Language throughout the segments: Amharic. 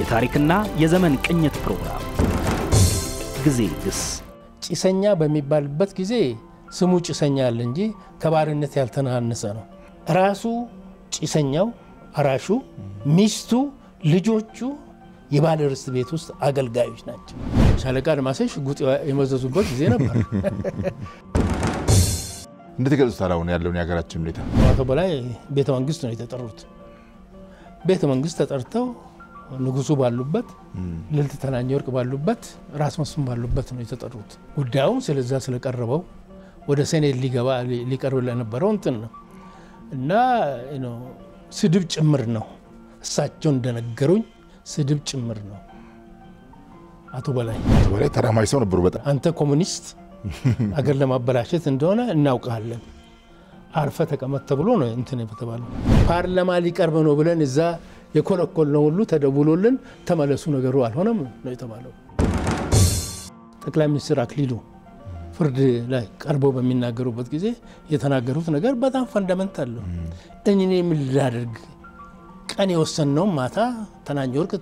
የታሪክና የዘመን ቅኝት ፕሮግራም ግዜ ድስ ጭሰኛ በሚባልበት ጊዜ ስሙ ጭሰኛ ያለ እንጂ ከባርነት ያልተናነሰ ነው ራሱ ጭሰኛው አራሹ ሚስቱ ልጆቹ የባለ ርስት ቤት ውስጥ አገልጋዮች ናቸው ሻለቃ ለማሰሽ ጉጥ የመዘዙበት ጊዜ ነበር እንደተገለጹ ታራውን ያለውን ያገራችን ለታ አቶ በላይ ቤተ መንግስት ነው የተጠሩት ቤተ መንግስት ተጠርተው ንጉሱ ባሉበት ልልት ተናኝ ወርቅ ባሉበት ራስ መስም ባሉበት ነው የተጠሩት ጉዳው ስለዛ ስለቀረበው ወደ ሰኔት ሊገባ ሊቀርብ ለነበረው እንትን እና ነው ስድብ ጭምር ነው እሳቸው እንደነገሩኝ ስድብ ጭምር ነው አቶ በላይ ተራማይ ሰው ነበሩ በጣም አንተ ኮሙኒስት አገር ለማበላሸት እንደሆነ እናውቃለን አርፈ ተቀመጥ ተብሎ ነው እንትን የተባለው ፓርላማ ሊቀርብ ነው ብለን እዛ የኮለኮል ነው ሁሉ ተደውሎልን ተመለሱ ነገሩ አልሆነም ነው የተባለው ጠቅላይ ሚኒስትር አክሊሉ ፍርድ ላይ ቀርቦ በሚናገሩበት ጊዜ የተናገሩት ነገር በጣም ፈንዳመንታል ነው እኔ ምን ላደርግ ቀን የወሰነው ማታ ተናኝ ወርቅ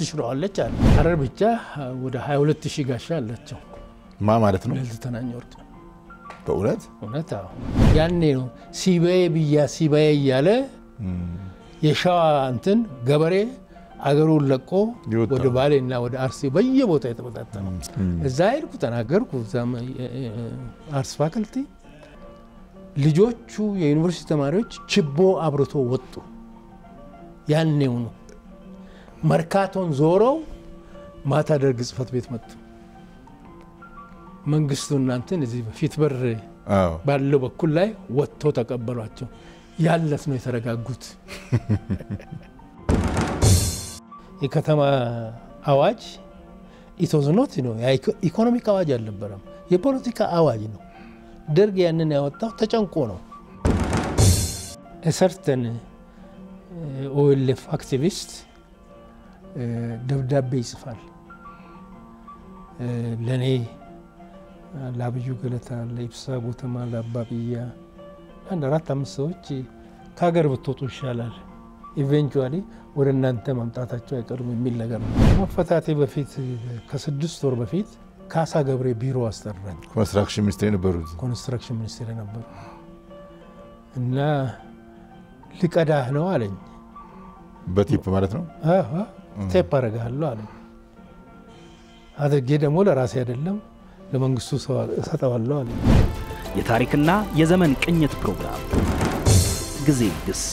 ትሽሯለች አለ አረር ብቻ ወደ 22000 ጋሻ አለቸው ማ ማለት ነው ተናኝ ወርቅ በእውነት እውነት ያኔ ነው ሲባይ ብያ ሲባይ ያለ የሻዋ እንትን ገበሬ አገሩን ለቆ ወደ ባሌና ወደ አርሲ በየቦታው የተበታተነ እዛ ሄድኩ ተናገርኩ ዛም አርስ ፋክልቲ ልጆቹ የዩኒቨርሲቲ ተማሪዎች ችቦ አብርቶ ወጡ ያንኔው ነው መርካቶን ዞሮ ማታ ደርግ ጽፈት ቤት መጡ መንግስቱና እንትን እዚህ በፊት በር ባለው በኩል ላይ ወጥቶ ተቀበሏቸው ያለስ ነው የተረጋጉት የከተማ አዋጅ ኢቶዝኖት ነው ኢኮኖሚክ አዋጅ አልነበረም የፖለቲካ አዋጅ ነው ደርግ ያንን ያወጣው ተጨንቆ ነው እሰርተን ኦልፍ አክቲቪስት ደብዳቤ ይጽፋል ለኔ ላብዩ ገለታ ለይብሳ ቦተማ ለአባብያ አንድ አራት አምስቶች ካገር ብትወጡ ይሻላል ኢቨንቹአሊ ወረናንተ ማምጣታቸው አይቀርም የሚል ነገር ነው መፈታቴ በፊት ከ6 ወር በፊት ካሳ ገብሬ ቢሮ አስተራኝ ኮንስትራክሽን ሚኒስትሪ ነበሩ ኮንስትራክሽን ሚኒስትሪ ነበሩ እና ልቀዳህ ነው አለኝ በቲፕ ማለት ነው ቴፕ አረጋለሁ አለኝ አድርጌ ደግሞ ለራሴ አይደለም ለመንግስቱ ሰጣዋለሁ አለኝ የታሪክና የዘመን ቅኝት ፕሮግራም ግዜ ድስ